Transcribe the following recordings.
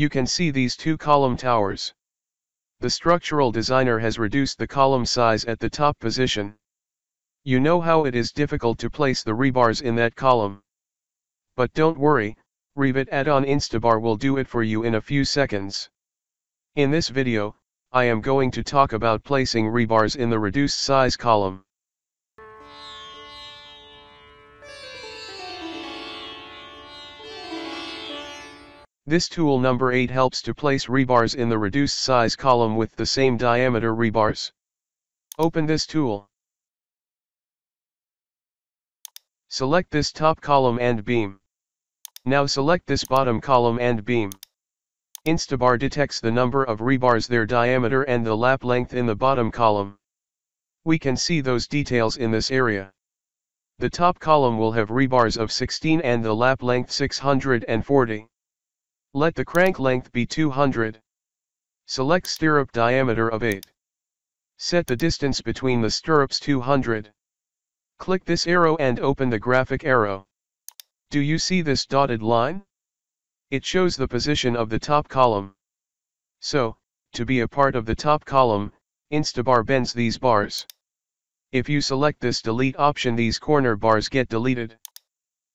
You can see these two column towers. The structural designer has reduced the column size at the top position. You know how it is difficult to place the rebars in that column. But don't worry, Revit add-on Instabar will do it for you in a few seconds. In this video, I am going to talk about placing rebars in the reduced size column. This tool number 8 helps to place rebars in the reduced size column with the same diameter rebars. Open this tool. Select this top column and beam. Now select this bottom column and beam. Instabar detects the number of rebars, their diameter and the lap length in the bottom column. We can see those details in this area. The top column will have rebars of 16 and the lap length 640. Let the crank length be 200. Select stirrup diameter of 8. Set the distance between the stirrups 200. Click this arrow and open the graphic arrow. Do you see this dotted line? It shows the position of the top column. So, to be a part of the top column, Instabar bends these bars. If you select this delete option, these corner bars get deleted.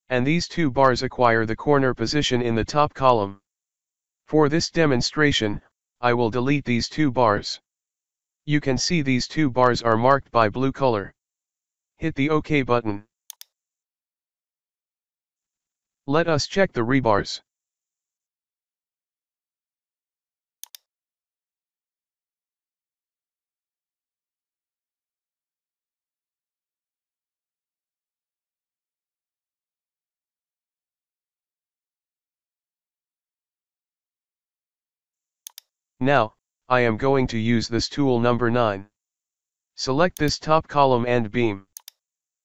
And these two bars acquire the corner position in the top column. For this demonstration, I will delete these two bars. You can see these two bars are marked by blue color. Hit the OK button. Let us check the rebars. Now, I am going to use this tool number 9. Select this top column and beam.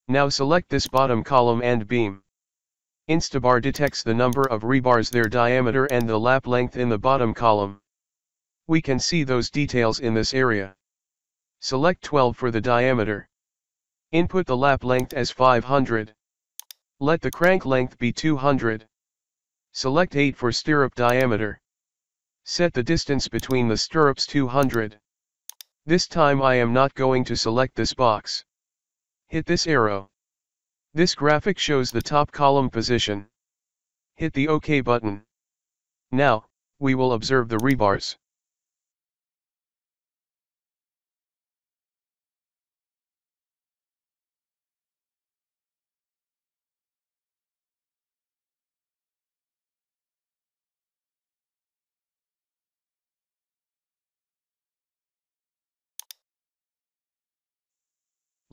Now select this bottom column and beam. Instabar detects the number of rebars, their diameter and the lap length in the bottom column. We can see those details in this area. Select 12 for the diameter. Input the lap length as 500. Let the crank length be 200. Select 8 for stirrup diameter. Set the distance between the stirrups 200. This time I am not going to select this box. Hit this arrow. This graphic shows the top column position. Hit the OK button. Now, we will observe the rebars.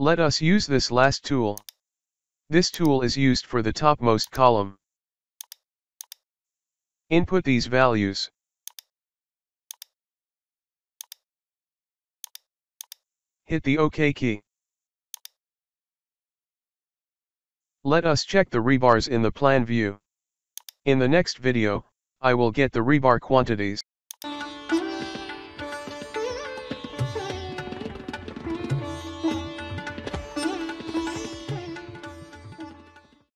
Let us use this last tool. This tool is used for the topmost column. Input these values. Hit the OK key. Let us check the rebars in the plan view. In the next video, I will get the rebar quantities.